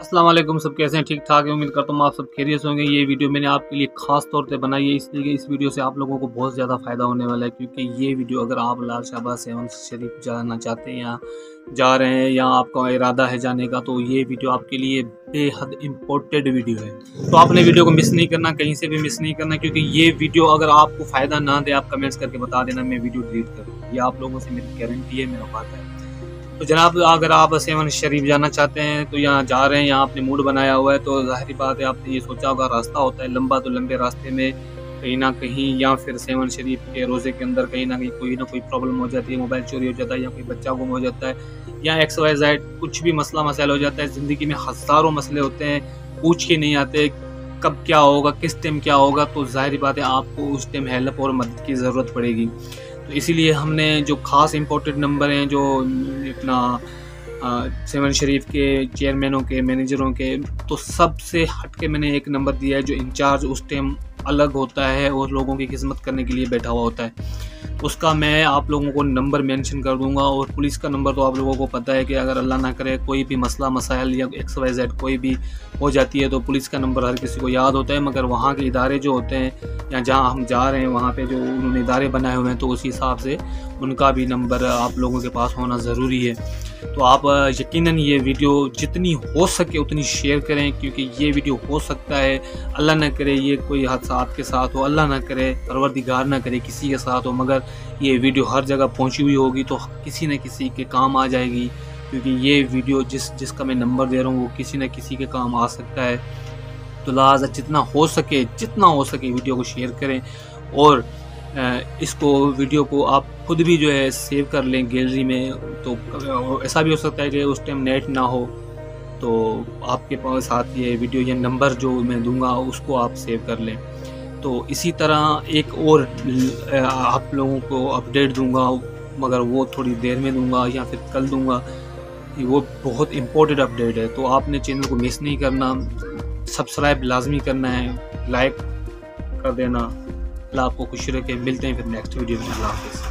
अस्सलाम वालेकुम, सब कैसे हैं? ठीक ठाक है, उम्मीद करता हूँ आप सब खैरियत होंगे। ये वीडियो मैंने आपके लिए खास तौर पे बनाई है इसलिए कि इस वीडियो से आप लोगों को बहुत ज़्यादा फ़ायदा होने वाला है, क्योंकि ये वीडियो अगर आप लाल शाहबाद सेहवन शरीफ जाना चाहते हैं या जा रहे हैं या आपका इरादा है जाने का, तो ये वीडियो आपके लिए बेहद इम्पोर्टेंट वीडियो है। तो आपने वीडियो को मिस नहीं करना, कहीं से भी मिस नहीं करना, क्योंकि ये वीडियो अगर आपको फ़ायदा ना दे आप कमेंट्स करके बता देना, मैं वीडियो डिलीट करूँ, ये आप लोगों से मेरी गारंटी है, मेरा वादा है। तो जनाब, अगर आप सेहवन शरीफ जाना चाहते हैं तो यहाँ जा रहे हैं, यहाँ आपने मूड बनाया हुआ है, तो ज़ाहिर बात है आपने ये सोचा होगा रास्ता होता है लंबा, तो लंबे रास्ते में कहीं ना कहीं या फिर सेहवन शरीफ के रोज़े के अंदर कहीं ना कहीं कोई ना कोई प्रॉब्लम हो जाती है, मोबाइल चोरी हो जाता है या कोई बच्चा गुम हो जाता है या XYZ कुछ भी मसला मसाइल हो जाता है। ज़िंदगी में हज़ारों मसले होते हैं, पूछ के नहीं आते कब क्या होगा, किस टाइम क्या होगा, तो ज़ाहिर बात है आपको उस टाइम हेल्प और मदद की ज़रूरत पड़ेगी। तो इसीलिए हमने जो ख़ास इम्पोर्टेंट नंबर हैं, जो अपना सेहवन शरीफ के चेयरमैनों के, मैनेजरों के, तो सबसे हट के मैंने एक नंबर दिया है जो इंचार्ज उस टाइम अलग होता है और लोगों की खिदमत करने के लिए बैठा हुआ होता है, उसका मैं आप लोगों को नंबर मेंशन कर दूंगा। और पुलिस का नंबर तो आप लोगों को पता है कि अगर अल्लाह ना करे कोई भी मसला मसाइल या XYZ कोई भी हो जाती है तो पुलिस का नंबर हर किसी को याद होता है, मगर वहाँ के इदारे जो होते हैं या जहाँ हम जा रहे हैं वहाँ पर जो उन्होंने इदारे बनाए हुए हैं तो उसी हिसाब से उनका भी नंबर आप लोगों के पास होना ज़रूरी है। तो आप यकीनन ये वीडियो जितनी हो सके उतनी शेयर करें, क्योंकि ये वीडियो हो सकता है अल्लाह ना करे ये कोई हादसा आपके साथ हो, अल्लाह ना करे, परवरदिगार ना करे किसी के साथ हो, मगर ये वीडियो हर जगह पहुंची हुई होगी तो किसी न किसी के काम आ जाएगी, क्योंकि ये वीडियो जिसका मैं नंबर दे रहा हूँ वो किसी न किसी के काम आ सकता है। तो लिहाजा जितना हो सके वीडियो को शेयर करें और इसको वीडियो को आप खुद भी जो है सेव कर लें गैलरी में। तो ऐसा भी हो सकता है कि उस टाइम नेट ना हो तो आपके पास साथ ये वीडियो या नंबर जो मैं दूंगा उसको आप सेव कर लें। तो इसी तरह एक और आप लोगों को अपडेट दूंगा, मगर वो थोड़ी देर में दूंगा या फिर कल दूंगा, वो बहुत इम्पोर्टेंट अपडेट है। तो आपने चैनल को मिस नहीं करना, सब्सक्राइब लाजमी करना है, लाइक कर देना। आपको खुश रखें, मिलते हैं फिर नेक्स्ट वीडियो में। अल्लाह हाफ़िज़।